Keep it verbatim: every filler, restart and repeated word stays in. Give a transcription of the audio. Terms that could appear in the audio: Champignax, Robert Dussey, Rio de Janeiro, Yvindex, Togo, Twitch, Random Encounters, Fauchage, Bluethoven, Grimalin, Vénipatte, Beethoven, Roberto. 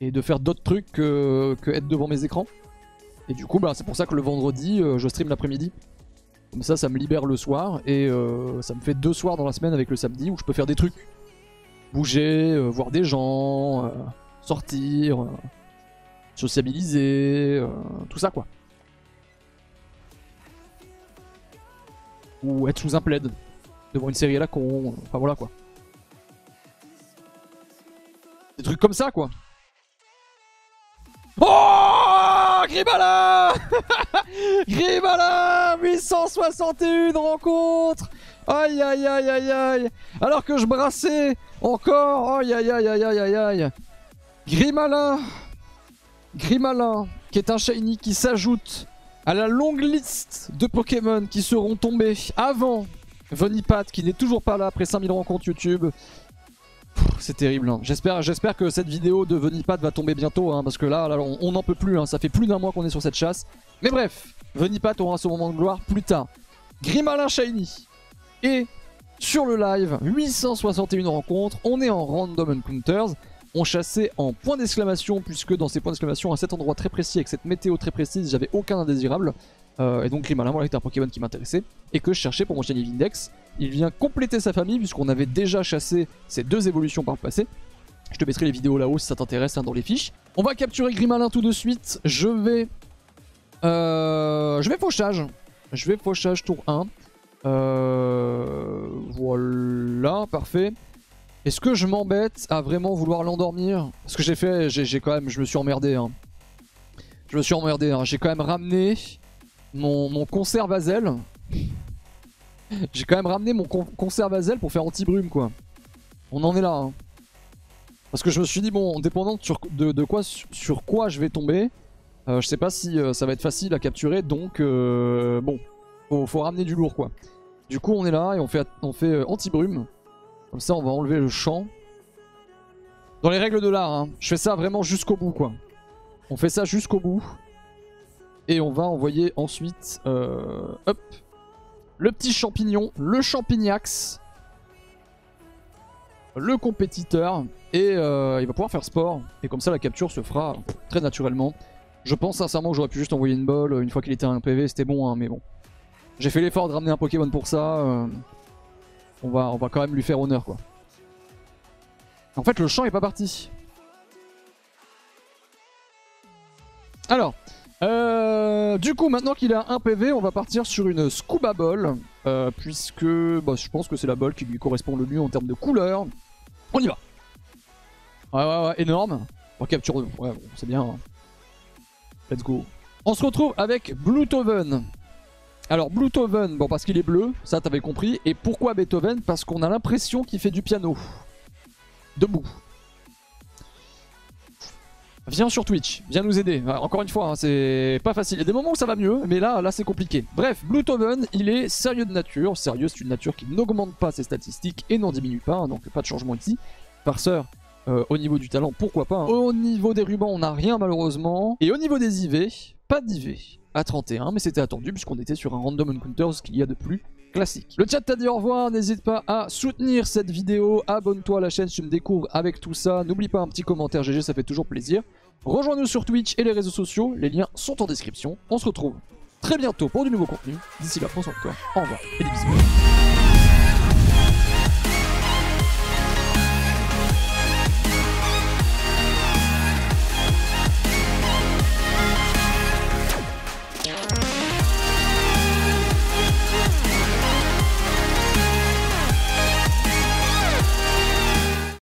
et de faire d'autres trucs que, que être devant mes écrans. Et du coup, bah, c'est pour ça que le vendredi, euh, je stream l'après-midi. Comme ça, ça me libère le soir et euh, ça me fait deux soirs dans la semaine avec le samedi où je peux faire des trucs. Bouger, euh, voir des gens, euh, sortir, euh, sociabiliser, euh, tout ça quoi. Ou être sous un plaid, devant une série à la con, enfin voilà quoi. Des trucs comme ça quoi. Oh Grimalin Grimalin huit cent soixante et un rencontres. Aïe aïe aïe aïe aïe. Alors que je brassais encore. Aïe aïe aïe aïe aïe aïe. Grimalin Grimalin qui est un shiny qui s'ajoute à la longue liste de Pokémon qui seront tombés avant Vénipatte qui n'est toujours pas là après cinq mille rencontres YouTube. C'est terrible, hein. J'espère, j'espère que cette vidéo de Vénipatte va tomber bientôt, hein, parce que là, là on n'en peut plus, hein. Ça fait plus d'un mois qu'on est sur cette chasse. Mais bref, Vénipatte aura son moment de gloire plus tard. Grimalin shiny. Et sur le live, huit cent soixante et un rencontres, on est en Random Encounters. On chassait en point d'exclamation, puisque dans ces points d'exclamation, à cet endroit très précis, avec cette météo très précise, j'avais aucun indésirable. Euh, et donc Grimalin, voilà, était un Pokémon qui m'intéressait, et que je cherchais pour mon shiny Yvindex. Il vient compléter sa famille, puisqu'on avait déjà chassé ces deux évolutions par le passé. Je te mettrai les vidéos là-haut si ça t'intéresse, hein, dans les fiches. On va capturer Grimalin tout de suite. Je vais... Euh... Je vais fauchage. Je vais fauchage tour un. Euh... Voilà, parfait. Est-ce que je m'embête à vraiment vouloir l'endormir? Parce que j'ai fait, j'ai quand même, je me suis emmerdé. Hein. Je me suis emmerdé, hein. J'ai quand même ramené mon, mon conserve à zèle. J'ai quand même ramené mon con conserve à zèle pour faire anti-brume quoi. On en est là. Hein. Parce que je me suis dit, bon, dépendant sur, de, de quoi, sur quoi je vais tomber, euh, je sais pas si euh, ça va être facile à capturer, donc euh, bon, faut, faut ramener du lourd quoi. Du coup on est là et on fait, on fait euh, anti-brume. Comme ça, on va enlever le champ. Dans les règles de l'art, hein, je fais ça vraiment jusqu'au bout, quoi. On fait ça jusqu'au bout. Et on va envoyer ensuite, euh, hop, le petit champignon, le champignax, le compétiteur. Et euh, il va pouvoir faire sport. Et comme ça, la capture se fera très naturellement. Je pense sincèrement que j'aurais pu juste envoyer une balle. Une fois qu'il était à un P V, c'était bon, hein, mais bon. J'ai fait l'effort de ramener un Pokémon pour ça. Euh... On va, on va quand même lui faire honneur quoi. En fait le champ est pas parti. Alors, euh, du coup maintenant qu'il a un P V, on va partir sur une scuba ball. Euh, puisque bah, je pense que c'est la ball qui lui correspond le mieux en termes de couleur. On y va. Ouais ouais ouais, énorme. On capture, ouais bon, c'est bien. Hein. Let's go. On se retrouve avec Bluethoven. Alors Bluethoven, bon parce qu'il est bleu, ça t'avais compris. Et pourquoi Beethoven? Parce qu'on a l'impression qu'il fait du piano. Debout. Viens sur Twitch, viens nous aider. Encore une fois, hein, c'est pas facile. Il y a des moments où ça va mieux, mais là, là c'est compliqué. Bref, Bluethoven, il est sérieux de nature. Sérieux, c'est une nature qui n'augmente pas ses statistiques et n'en diminue pas, hein, donc pas de changement ici. Farceur, euh, au niveau du talent, pourquoi pas. Hein. Au niveau des rubans, on n'a rien malheureusement. Et au niveau des I V, pas d'I V. À trente et un, mais c'était attendu puisqu'on était sur un Random Encounters qu'il y a de plus classique. Le chat t'a dit au revoir, n'hésite pas à soutenir cette vidéo, abonne-toi à la chaîne si tu me découvres avec tout ça, n'oublie pas un petit commentaire G G, ça fait toujours plaisir. Rejoins-nous sur Twitch et les réseaux sociaux, les liens sont en description. On se retrouve très bientôt pour du nouveau contenu, d'ici là prends soin de toi, au revoir et des bisous.